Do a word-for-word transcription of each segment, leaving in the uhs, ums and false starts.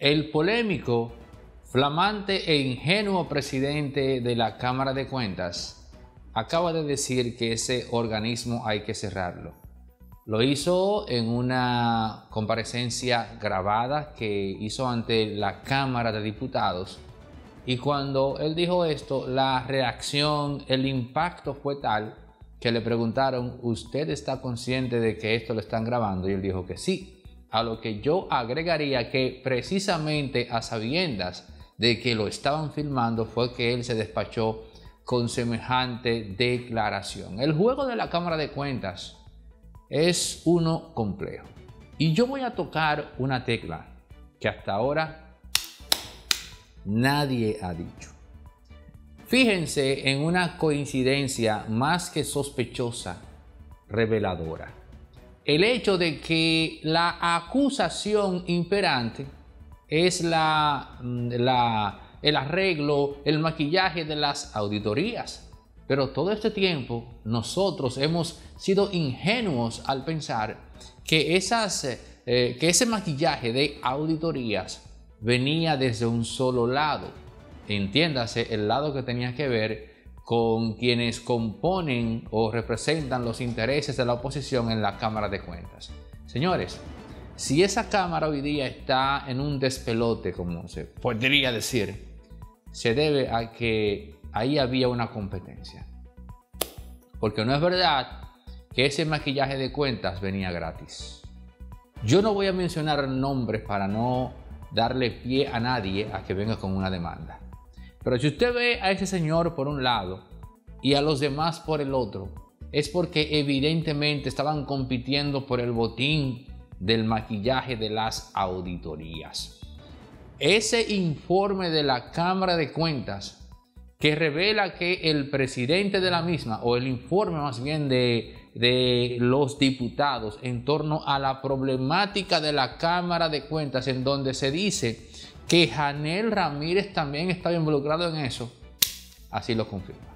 el polémico, flamante e ingenuo presidente de la Cámara de Cuentas acaba de decir que ese organismo hay que cerrarlo. Lo hizo en una comparecencia grabada que hizo ante la Cámara de Diputados, y cuando él dijo esto, la reacción, el impacto fue tal que le preguntaron: ¿usted está consciente de que esto lo están grabando? Y él dijo que sí. A lo que yo agregaría que precisamente a sabiendas de que lo estaban filmando fue que él se despachó con semejante declaración. El juego de la Cámara de Cuentas es uno complejo. Y yo voy a tocar una tecla que hasta ahora nadie ha dicho. Fíjense en una coincidencia más que sospechosa, reveladora. El hecho de que la acusación imperante es la, la, el arreglo, el maquillaje de las auditorías. Pero todo este tiempo nosotros hemos sido ingenuos al pensar que, esas, eh, que ese maquillaje de auditorías venía desde un solo lado. Entiéndase, el lado que tenía que ver con quienes componen o representan los intereses de la oposición en la Cámara de Cuentas. Señores, si esa Cámara hoy día está en un despelote, como se podría decir, se debe a que ahí había una competencia. Porque no es verdad que ese maquillaje de cuentas venía gratis. Yo no voy a mencionar nombres para no darle pie a nadie a que venga con una demanda. Pero si usted ve a ese señor por un lado y a los demás por el otro, es porque evidentemente estaban compitiendo por el botín del maquillaje de las auditorías. Ese informe de la Cámara de Cuentas que revela que el presidente de la misma, o el informe más bien de, de los diputados en torno a la problemática de la Cámara de Cuentas, en donde se dice que Janel Ramírez también estaba involucrado en eso, así lo confirma.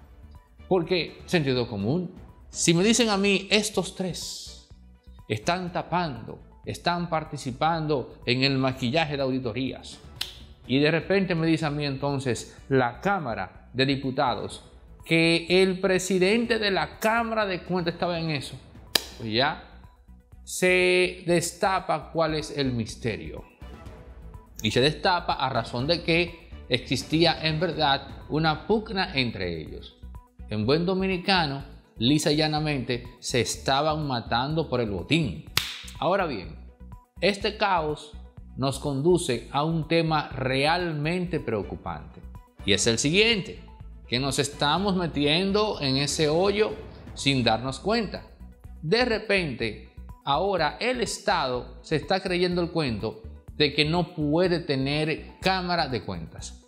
Porque, sentido común, si me dicen a mí estos tres están tapando, están participando en el maquillaje de auditorías, y de repente me dice a mí entonces la Cámara de Diputados que el presidente de la Cámara de Cuentas estaba en eso, pues ya se destapa cuál es el misterio. Y se destapa a razón de que existía en verdad una pugna entre ellos. En buen dominicano, lisa y llanamente, se estaban matando por el botín. Ahora bien, este caos nos conduce a un tema realmente preocupante. Y es el siguiente, que nos estamos metiendo en ese hoyo sin darnos cuenta. De repente, ahora el Estado se está creyendo el cuento de que no puede tener Cámara de Cuentas,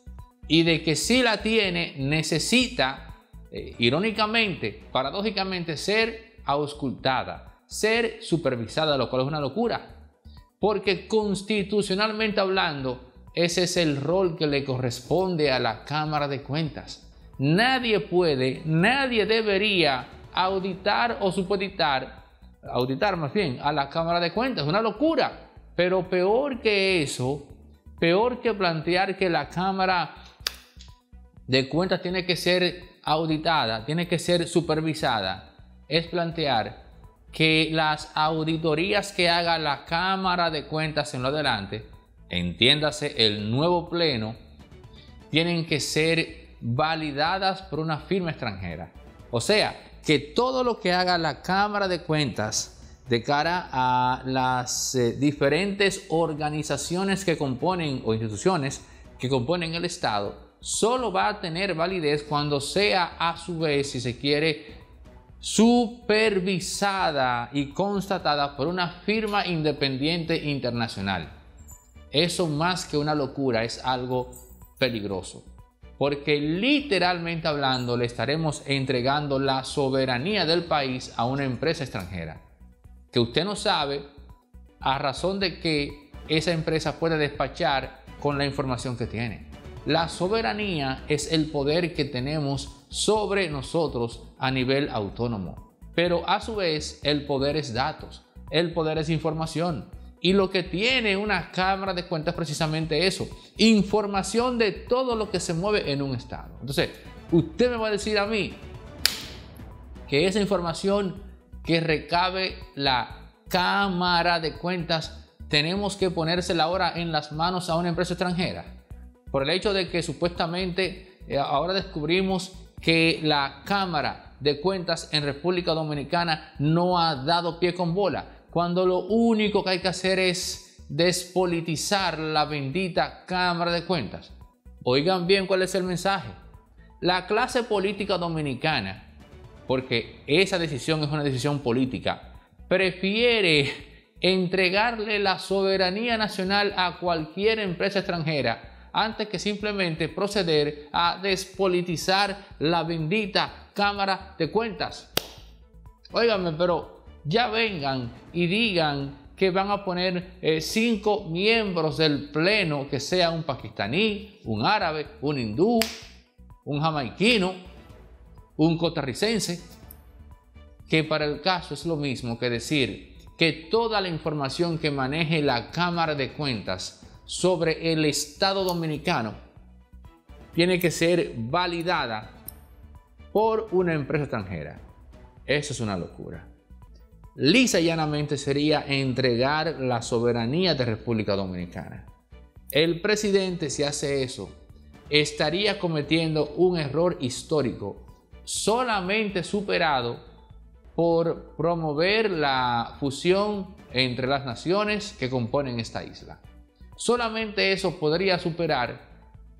y de que si la tiene necesita, eh, irónicamente, paradójicamente, ser auscultada, ser supervisada, lo cual es una locura, porque constitucionalmente hablando, ese es el rol que le corresponde a la Cámara de Cuentas. Nadie puede, nadie debería auditar o supeditar, auditar más bien, a la Cámara de Cuentas, es una locura. Pero peor que eso, peor que plantear que la Cámara de Cuentas tiene que ser auditada, tiene que ser supervisada, es plantear que las auditorías que haga la Cámara de Cuentas en lo adelante, entiéndase el nuevo pleno, tienen que ser validadas por una firma extranjera. O sea, que todo lo que haga la Cámara de Cuentas de cara a las eh, diferentes organizaciones que componen, o instituciones que componen el Estado, solo va a tener validez cuando sea a su vez, si se quiere, supervisada y constatada por una firma independiente internacional. Eso, más que una locura, es algo peligroso, porque literalmente hablando le estaremos entregando la soberanía del país a una empresa extranjera, que usted no sabe a razón de que esa empresa puede despachar con la información que tiene. La soberanía es el poder que tenemos sobre nosotros a nivel autónomo. Pero a su vez el poder es datos, el poder es información. Y lo que tiene una Cámara de Cuentas es precisamente eso, información de todo lo que se mueve en un estado. Entonces, usted me va a decir a mí que esa información que recabe la Cámara de Cuentas tenemos que ponérsela ahora en las manos a una empresa extranjera. Por el hecho de que supuestamente eh, ahora descubrimos que la Cámara de Cuentas en República Dominicana no ha dado pie con bola, cuando lo único que hay que hacer es despolitizar la bendita Cámara de Cuentas. Oigan bien cuál es el mensaje. La clase política dominicana, porque esa decisión es una decisión política, prefiere entregarle la soberanía nacional a cualquier empresa extranjera antes que simplemente proceder a despolitizar la bendita Cámara de Cuentas. Óigame, pero ya vengan y digan que van a poner eh, cinco miembros del pleno que sea un pakistaní, un árabe, un hindú, un jamaiquino, un costarricense, que para el caso es lo mismo que decir que toda la información que maneje la Cámara de Cuentas sobre el Estado dominicano tiene que ser validada por una empresa extranjera. Eso es una locura. Lisa y llanamente sería entregar la soberanía de República Dominicana. El presidente, si hace eso, estaría cometiendo un error histórico, solamente superado por promover la fusión entre las naciones que componen esta isla. Solamente eso podría superar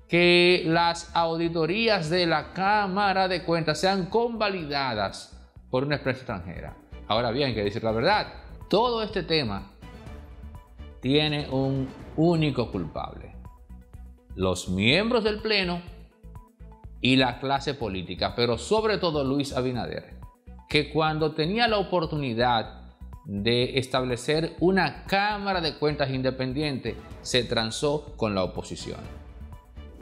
que las auditorías de la Cámara de Cuentas sean convalidadas por una empresa extranjera. Ahora bien, hay que decir la verdad, todo este tema tiene un único culpable: los miembros del pleno y la clase política, pero sobre todo Luis Abinader, que cuando tenía la oportunidad de establecer una Cámara de Cuentas independiente, se transó con la oposición.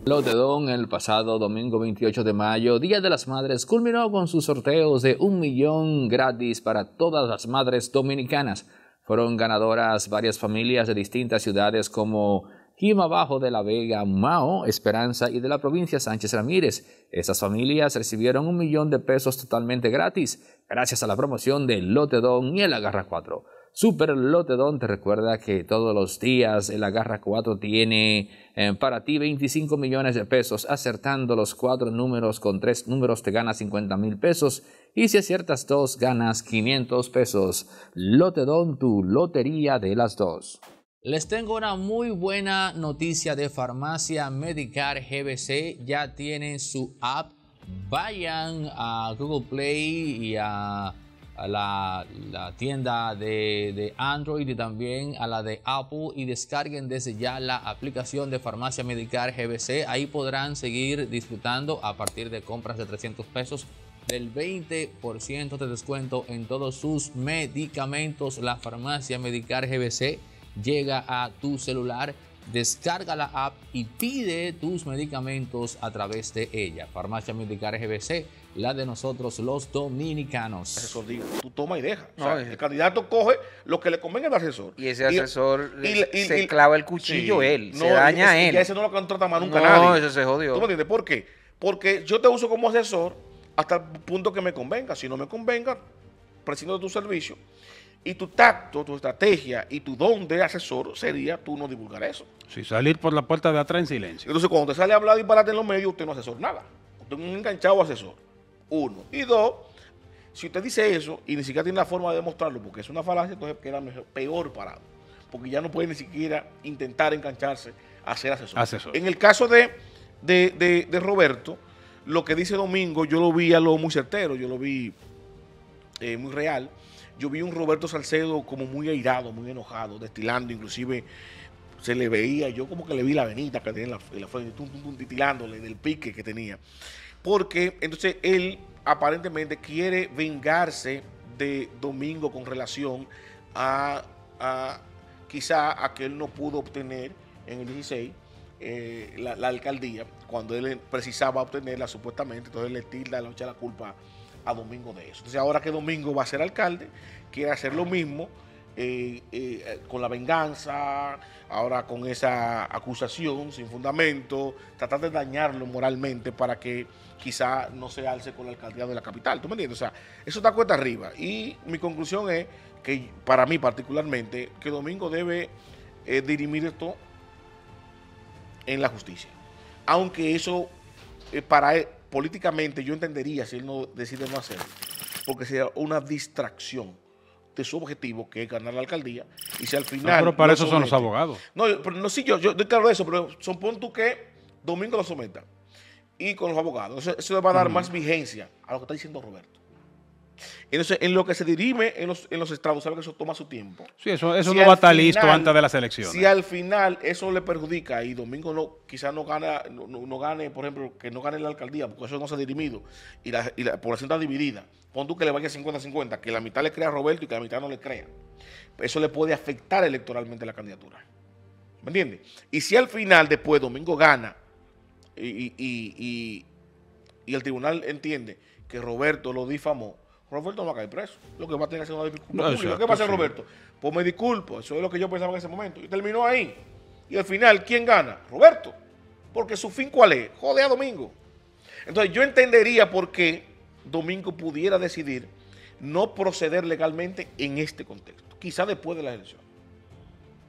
Lote Don, el pasado domingo veintiocho de mayo, Día de las Madres, culminó con sus sorteos de un millón gratis para todas las madres dominicanas. Fueron ganadoras varias familias de distintas ciudades como Quima Bajo de la Vega, Mao, Esperanza y de la provincia Sánchez Ramírez. Estas familias recibieron un millón de pesos totalmente gratis gracias a la promoción de Lote Don y el Agarra cuatro. Super Lote Don te recuerda que todos los días el Agarra cuatro tiene eh, para ti veinticinco millones de pesos. Acertando los cuatro números con tres números te ganas cincuenta mil pesos. Y si aciertas dos, ganas quinientos pesos. Lote Don, tu lotería de las dos. Les tengo una muy buena noticia de Farmacia Medicar G B C. Ya tienen su app. Vayan a Google Play y a... a la, la tienda de, de Android y también a la de Apple y descarguen desde ya la aplicación de Farmacia Medicar G B C. Ahí podrán seguir disfrutando a partir de compras de trescientos pesos del veinte por ciento de descuento en todos sus medicamentos. La Farmacia Medicar G B C llega a tu celular. Descarga la app y pide tus medicamentos a través de ella. Farmacia Medicar G B C, la de nosotros los dominicanos. Asesor, digo, tú toma y deja. O sea, no, el candidato coge lo que le convenga al asesor. Y ese asesor y, le, y, se y, clava el cuchillo sí, él, no, se daña es, él. Y ese no lo contrata más nunca no, nadie. No, ese se jodió. ¿Tú me entiendes? ¿Por qué? Porque yo te uso como asesor hasta el punto que me convenga. Si no me convenga, prescindo de tu servicio. Y tu tacto, tu estrategia y tu don de asesor sería tú no divulgar eso. Sí, salir por la puerta de atrás en silencio. Entonces, cuando te sale a hablar disparate en los medios, usted no asesor nada. Usted es un enganchado asesor. Uno. Y dos, si usted dice eso y ni siquiera tiene la forma de demostrarlo porque es una falacia, entonces queda mejor, peor parado. Porque ya no puede ni siquiera intentar engancharse a ser asesor. asesor. En el caso de, de, de, de Roberto, lo que dice Domingo, yo lo vi a lo muy certero, yo lo vi eh, muy real. Yo vi un Roberto Salcedo como muy airado, muy enojado, destilando, inclusive se le veía, yo como que le vi la venita que tenía en la, en la frente, tum, tum, tum, titilándole del pique que tenía. Porque entonces él aparentemente quiere vengarse de Domingo con relación a, a quizá a que él no pudo obtener en el dieciséis eh, la, la alcaldía, cuando él precisaba obtenerla supuestamente, entonces le tilda, le echa la culpa a Domingo de eso. Entonces ahora que Domingo va a ser alcalde, quiere hacer lo mismo eh, eh, con la venganza, ahora con esa acusación sin fundamento, tratar de dañarlo moralmente para que quizá no se alce con la alcaldía de la capital. ¿Tú me entiendes? O sea, eso está cuesta arriba. Y mi conclusión es que, para mí particularmente, que Domingo debe eh, dirimir esto en la justicia. Aunque eso, eh, para él, políticamente, yo entendería si él no decide no hacerlo, porque sería una distracción de su objetivo, que es ganar la alcaldía, y si al final... No, pero para no eso somete, son los abogados. No, pero no, sí, yo, yo estoy claro de eso, pero supón tú que Domingo lo someta, y con los abogados. Entonces, eso le va a dar uh-huh. más vigencia a lo que está diciendo Roberto. Entonces, en lo que se dirime en los, en los estrados, sabe que eso toma su tiempo. Sí, eso, eso si no va a estar listo antes de las elecciones. Si al final eso le perjudica y Domingo no, quizás no, no, no, no gane, por ejemplo, que no gane la alcaldía, porque eso no se ha dirimido y la, y la población está dividida. Pon tú que le vaya cincuenta a cincuenta, que la mitad le crea a Roberto y que la mitad no le crea. Eso le puede afectar electoralmente la candidatura. ¿Me entiendes? Y si al final, después, Domingo gana y, y, y, y, y el tribunal entiende que Roberto lo difamó, Roberto no va a caer preso. Lo que va a tener que hacer una disculpa pública. No, ¿qué va a hacer Roberto? Pues me disculpo. Eso es lo que yo pensaba en ese momento. Y terminó ahí. Y al final, ¿quién gana? Roberto. Porque su fin, ¿cuál es? Jode a Domingo. Entonces, yo entendería por qué Domingo pudiera decidir no proceder legalmente en este contexto. Quizá después de las elecciones.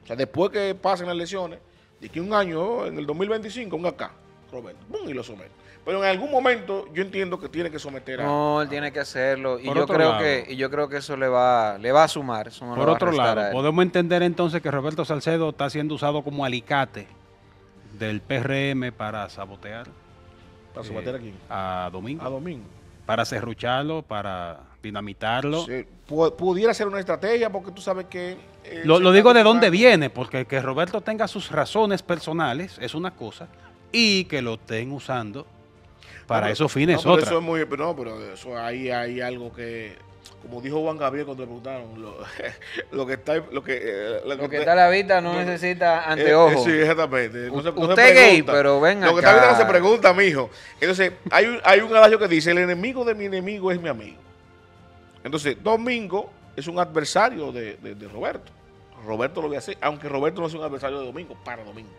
O sea, después que pasen las elecciones, de que un año, en el dos mil veinticinco, un acá, Roberto, ¡bum! Y lo somete. Pero en algún momento yo entiendo que tiene que someter a... No, él tiene que hacerlo. Y yo, creo lado, que, y yo creo que eso le va, le va a sumar. Eso no por otro lado, podemos entender entonces que Roberto Salcedo está siendo usado como alicate del P R M para sabotear. ¿Para eh, sabotear a quién? A Domingo. A Domingo. Para cerrucharlo, para dinamitarlo. Sí, pudiera ser una estrategia porque tú sabes que... Eh, lo, lo digo de dónde viene, porque que Roberto tenga sus razones personales es una cosa y que lo estén usando para no, esos fines no, otra. Eso es muy, no, pero eso ahí hay algo que, como dijo Juan Gabriel cuando le preguntaron, lo, lo que está lo que, eh, lo que, lo que está a la vista no, no necesita anteojos. Eh, sí, exactamente. No se, usted no se gay, pero ven acá. Lo que está a la vista no se pregunta, mijo. Entonces, hay un, hay un adagio que dice, el enemigo de mi enemigo es mi amigo. Entonces, Domingo es un adversario de, de, de Roberto. Roberto lo voy a hacer, aunque Roberto no es un adversario de Domingo, para Domingo.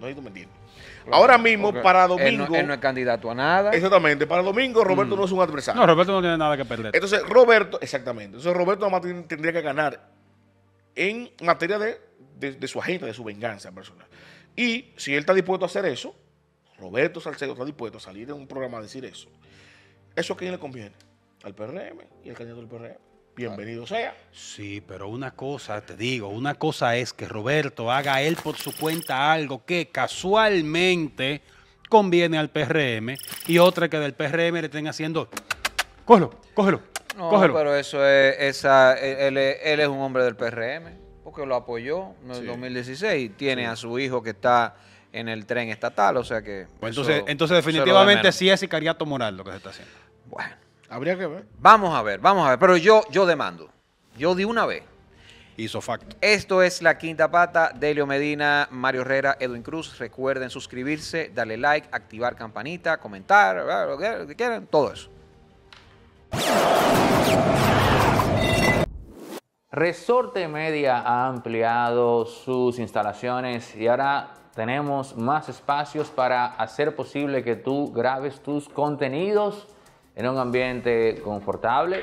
No sé si tú me entiendes. Ahora mismo, porque para Domingo... Él no, él no es candidato a nada. Exactamente. Para Domingo, Roberto mm. no es un adversario. No, Roberto no tiene nada que perder. Entonces, Roberto... Exactamente. Entonces, Roberto nomás tendría que ganar en materia de, de, de su agenda, de su venganza personal. Y si él está dispuesto a hacer eso, Roberto Salcedo está dispuesto a salir en un programa a decir eso. ¿Eso a quién le conviene? Al P R M y al candidato del P R M. Bienvenido sea. Sí, pero una cosa, te digo, una cosa es que Roberto haga él por su cuenta algo que casualmente conviene al P R M y otra que del P R M le estén haciendo, cógelo, cógelo, no, cógelo. Pero eso es, esa, él, él, él es un hombre del P R M porque lo apoyó en el sí. dos mil dieciséis y tiene sí. a su hijo que está en el tren estatal, o sea que... Pues eso, entonces, entonces definitivamente sí es sicariato moral lo que se está haciendo. Bueno. Habría que ver. Vamos a ver, vamos a ver. Pero yo, yo demando. Yo de una vez. Hizo facto. Esto es La Quinta Pata. Delio Medina, Mario Herrera, Edwin Cruz. Recuerden suscribirse, darle like, activar campanita, comentar, lo que quieran, todo eso. Resorte Media ha ampliado sus instalaciones y ahora tenemos más espacios para hacer posible que tú grabes tus contenidos en un ambiente confortable,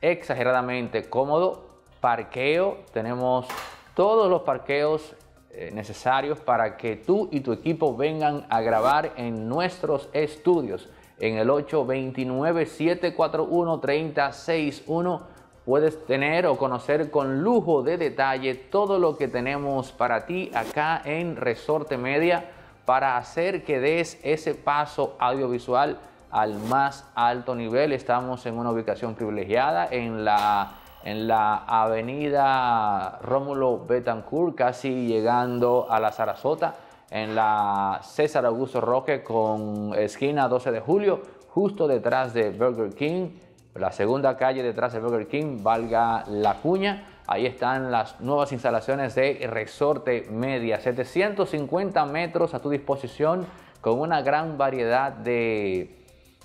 exageradamente cómodo, parqueo, tenemos todos los parqueos eh, necesarios para que tú y tu equipo vengan a grabar en nuestros estudios. En el ocho dos nueve, siete cuatro uno, tres cero seis uno puedes tener o conocer con lujo de detalle todo lo que tenemos para ti acá en Resorte Media para hacer que des ese paso audiovisual al más alto nivel. Estamos en una ubicación privilegiada en la, en la avenida Rómulo Betancourt, casi llegando a la Sarasota, en la César Augusto Roque con esquina doce de julio, justo detrás de Burger King, la segunda calle detrás de Burger King, valga la cuña. Ahí están las nuevas instalaciones de Resorte Media, setecientos cincuenta metros a tu disposición con una gran variedad de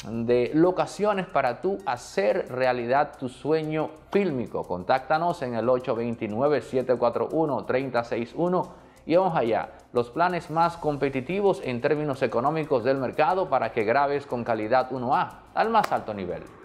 de locaciones para tú hacer realidad tu sueño fílmico. Contáctanos en el ocho dos nueve, siete cuatro uno, tres cero seis uno y vamos allá. Los planes más competitivos en términos económicos del mercado para que grabes con calidad uno A al más alto nivel.